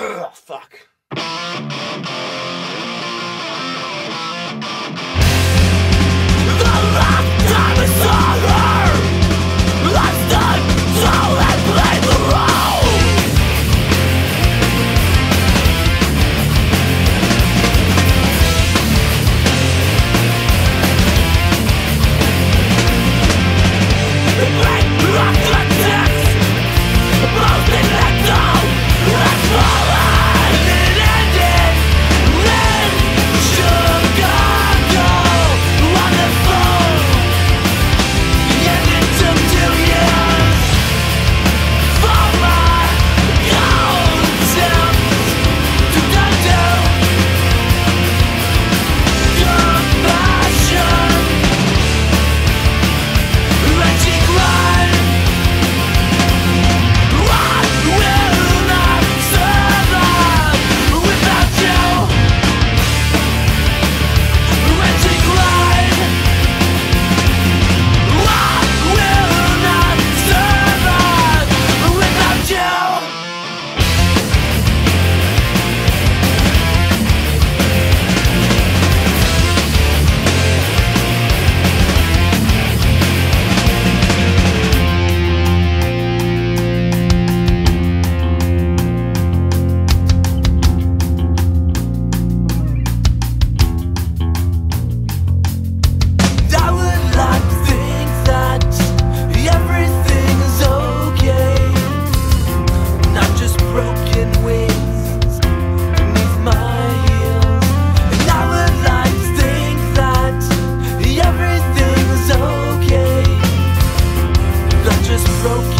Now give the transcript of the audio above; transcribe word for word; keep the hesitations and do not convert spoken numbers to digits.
Ugh, fuck. Broken.